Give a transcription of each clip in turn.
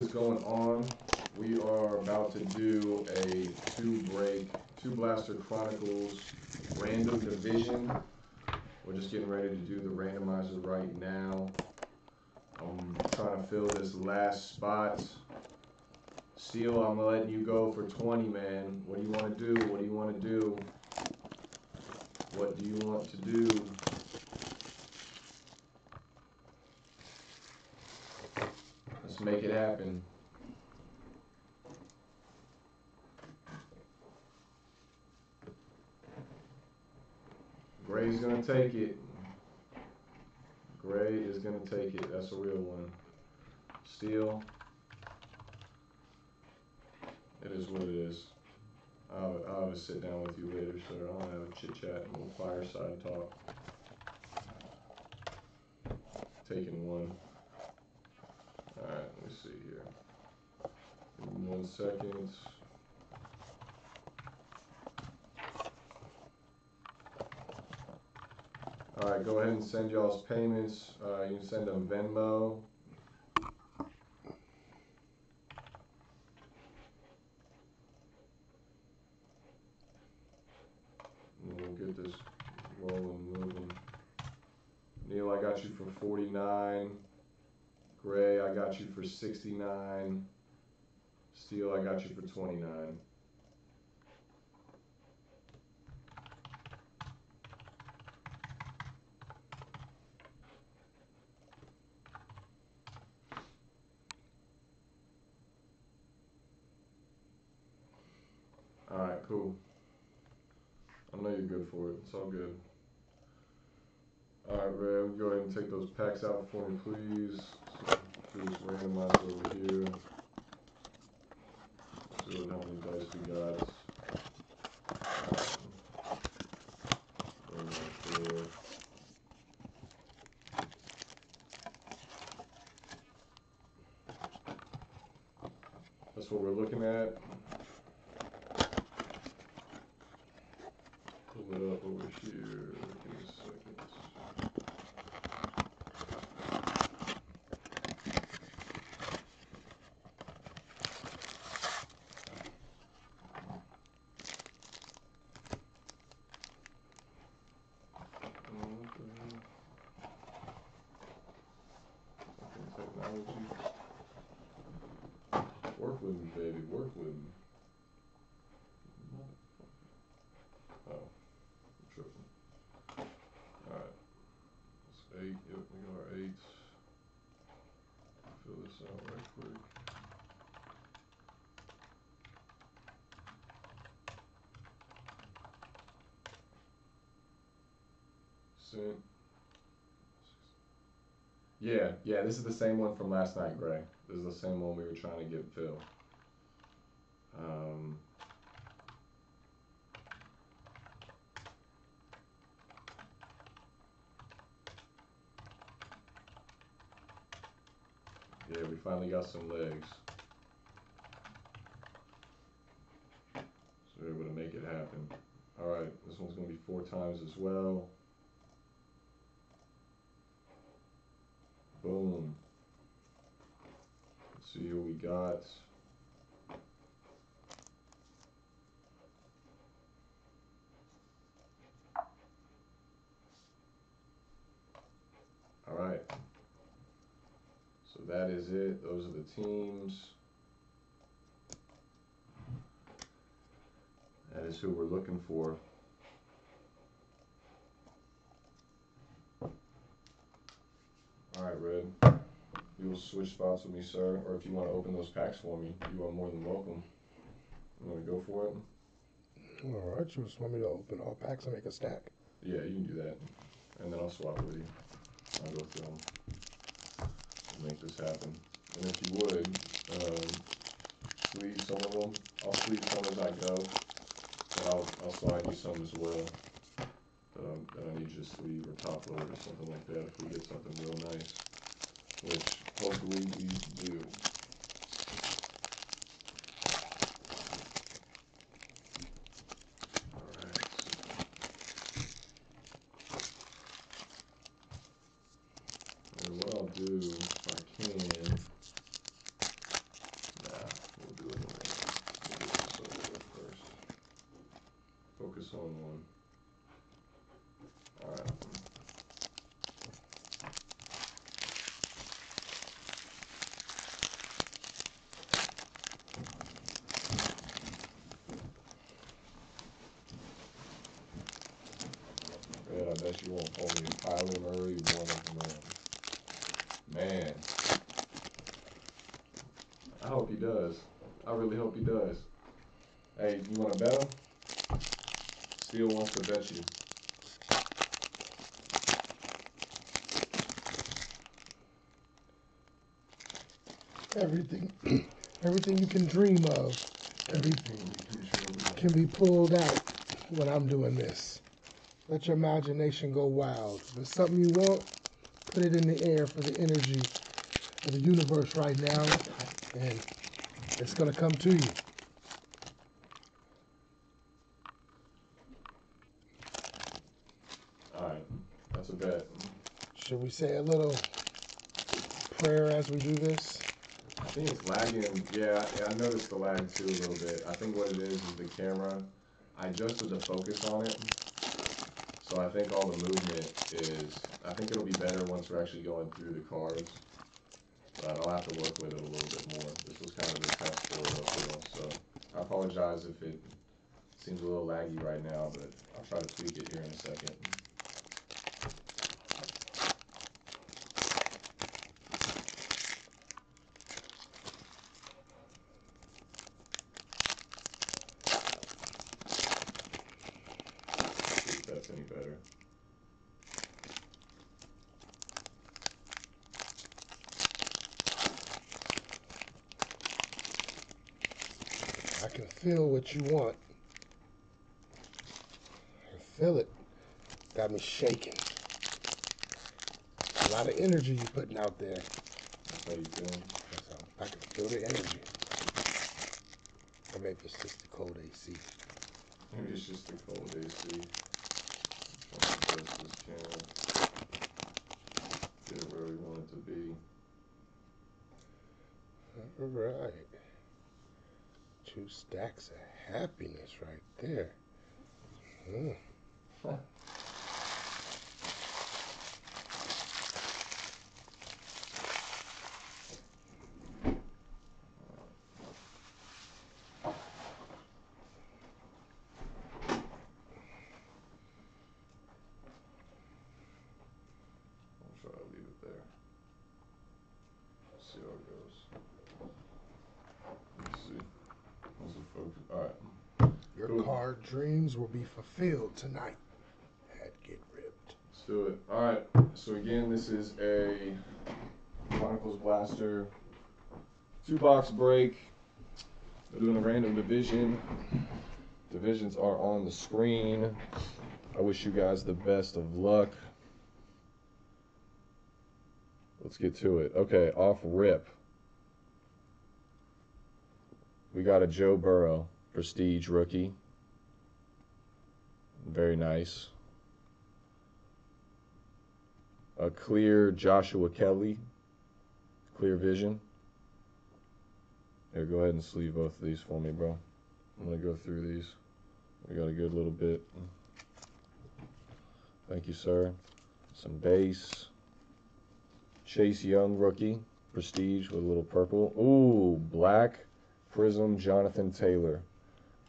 Is going on. We are about to do a two blaster Chronicles random division. We're just getting ready to do the randomizer right now. I'm trying to fill this last spot. Seal, I'm letting you go for 20, man. What do you want to do? What do you want to do? What do you want to do? Make it happen. Gray's gonna take it. Gray is gonna take it. That's a real one. Steel. It is what it is. I'll just sit down with you later, sir. I don't have a chit chat and we'll fireside talk. Taking one. Alright, let me see here. Give me 1 second. Alright, go ahead and send y'all's payments. You can send them Venmo. And we'll get this rolling, moving. Neil, I got you for 49. Gray, I got you for 69. Steel, I got you for 29. All right, cool. I know you're good for it. It's all good. All right, Ray, we go ahead and take those packs out for me, please. Just randomize over here. Let's see how many dice we got. That's what we're looking at. Pull it up over here. Give me a second. Work with me, baby. Work with me. Oh, I'm tripping. All right. That's 8. Yep, we got our 8. Fill this out right quick. Sent. Yeah, this is the same one from last night, Gray. This is the same one we were trying to get filled. Yeah, we finally got some legs. So we're able to make it happen. Alright, this one's going to be 4 times as well. Boom. Let's see what we got. All right. So that is it. Those are the teams. That is who we're looking for. You'll switch spots with me, sir, or if you want to open those packs for me, you are more than welcome. You want to go for it? All right, you just want me to open all packs and make a stack? Yeah, you can do that, and then I'll swap with you. I'll go through them and make this happen. And if you would, sleeve some of them. I'll sleeve some as I go, but I'll slide you some as well that I need you to sleeve or top load or something like that if we get something real nice, which hopefully we do. All right. And what I'll do, if I can, stolen one. All right. Yeah, I bet you won't pull me a Kyler Murray, one of them. Man. I hope he does. I really hope he does. Hey, you want to bet him? Steele wants to bet you. Everything you can dream of, everything can be pulled out when I'm doing this. Let your imagination go wild. If it's something you want, put it in the air for the energy of the universe right now, and it's going to come to you. All right, that's a bet. Should we say a little prayer as we do this? I think it's lagging. Yeah, I noticed the lag too a little bit. I think what it is the camera. I adjusted the focus on it, so I think all the movement is. I think it'll be better once we're actually going through the cards. But I'll have to work with it a little bit more. This was kind of a test for it, I feel. So I apologize if it seems a little laggy right now, but I'll try to tweak it here in a second. I can feel what you want. I can feel it. Got me shaking. A lot of energy you putting out there. That's how you feeling? That's how I can feel the energy. Or maybe it's just the cold AC. Maybe it's just the cold AC. I'm trying to adjust this camera. Get it where we want it to be. All right. Two stacks of happiness right there. Mm. Huh. I'll try to leave it there. See how it goes. All right. Your card dreams will be fulfilled tonight at Get Ripped. Let's do it. All right. So again, this is a Chronicles Blaster 2-box break. We're doing a random division. Divisions are on the screen. I wish you guys the best of luck. Let's get to it. Okay, off rip. We got a Joe Burrow, Prestige Rookie. Very nice. A clear Joshua Kelly, Clear Vision. Here, go ahead and sleeve both of these for me, bro. I'm going to go through these. We got a good little bit. Thank you, sir. Some base. Chase Young, Rookie, Prestige with a little purple. Ooh, black. Prism, Jonathan Taylor.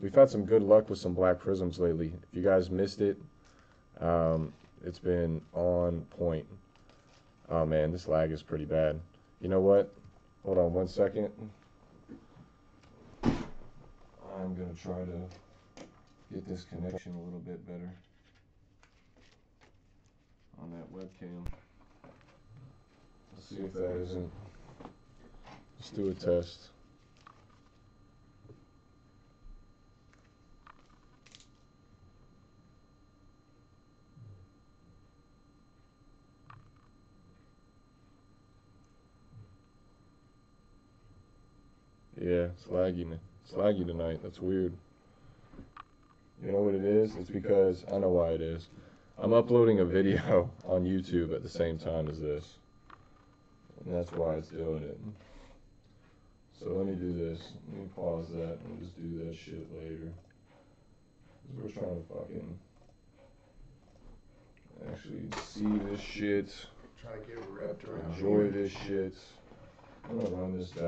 We've had some good luck with some black prisms lately. If you guys missed it, it's been on point. Oh man, this lag is pretty bad. You know what? Hold on one second. I'm gonna try to get this connection a little bit better on that webcam. Let's see if that isn't. Let's do a test. Yeah, it's laggy tonight. That's weird. You know what it is? It's because, I know why it is. I'm uploading a video on YouTube at the same time as this. And that's why it's doing it. So let me do this. Let me pause that and just do that shit later. We're trying to fucking actually see this shit. Try to get ripped or enjoy this shit. I'm gonna run this back.